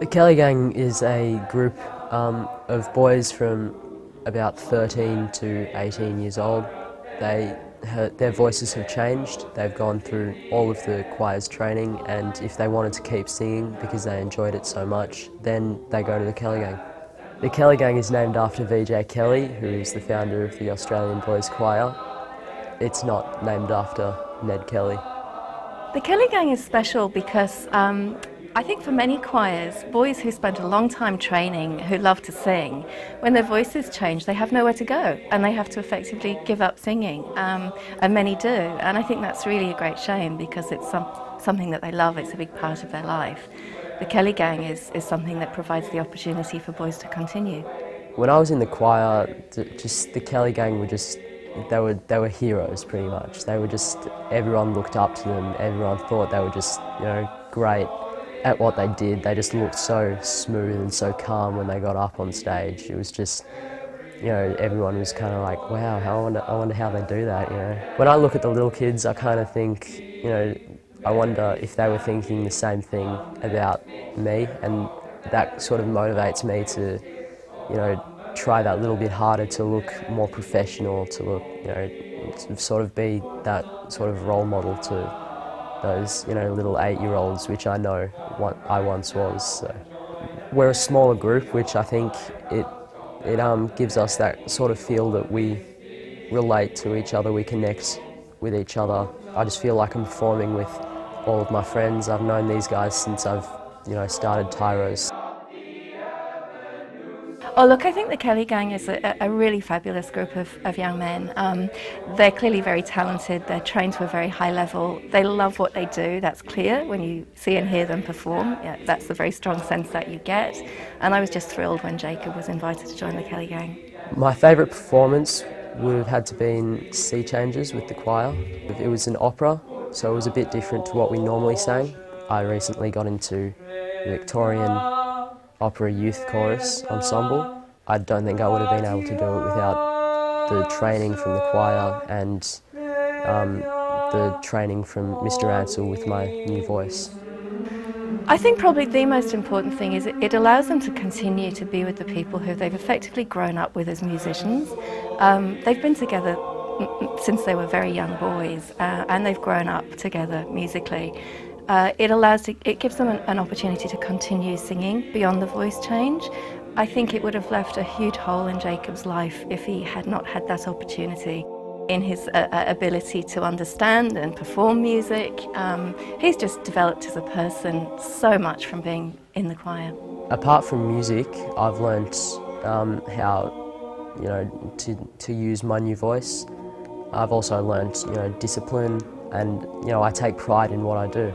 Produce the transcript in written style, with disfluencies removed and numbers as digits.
The Kelly Gang is a group of boys from about 13 to 18 years old. Their voices have changed. They've gone through all of the choir's training, and if they wanted to keep singing because they enjoyed it so much, then they go to the Kelly Gang. The Kelly Gang is named after VJ Kelly, who is the founder of the Australian Boys Choir. It's not named after Ned Kelly. The Kelly Gang is special because I think for many choirs, boys who spent a long time training, who love to sing, when their voices change, they have nowhere to go and they have to effectively give up singing, and many do. And I think that's really a great shame because it's something that they love, it's a big part of their life. The Kelly Gang is something that provides the opportunity for boys to continue. When I was in the choir, the Kelly Gang were just, they were heroes pretty much. They were just, everyone looked up to them, everyone thought they were just, you know, great at what they did. They just looked so smooth and so calm when they got up on stage. It was just, you know, everyone was kind of like, wow, I wonder how they do that, you know. When I look at the little kids, I kind of think, you know, I wonder if they were thinking the same thing about me, and that sort of motivates me to, you know, try that little bit harder, to look more professional, to look, you know, sort of be that sort of role model to those, you know, little 8-year-olds, which I know I once was. So. We're a smaller group, which I think it gives us that sort of feel that we relate to each other, we connect with each other. I just feel like I'm performing with all of my friends. I've known these guys since I've, you know, started Tyros. Oh look, I think the Kelly Gang is a really fabulous group of young men. They're clearly very talented, they're trained to a very high level, they love what they do, that's clear when you see and hear them perform. Yeah, that's the very strong sense that you get, and I was just thrilled when Jacob was invited to join the Kelly Gang. My favourite performance would have had to be in Sea Changes with the choir. It was an opera, so it was a bit different to what we normally sang. I recently got into the Victorian Opera Youth Chorus Ensemble. I don't think I would have been able to do it without the training from the choir and the training from Mr. Ansel with my new voice. I think probably the most important thing is it allows them to continue to be with the people who they've effectively grown up with as musicians. They've been together since they were very young boys, and they've grown up together musically. It gives them an opportunity to continue singing beyond the voice change. I think it would have left a huge hole in Jacob's life if he had not had that opportunity. In his ability to understand and perform music, he's just developed as a person so much from being in the choir. Apart from music, I've learnt how, you know, to use my new voice. I've also learnt, you know, discipline, and, you know, I take pride in what I do.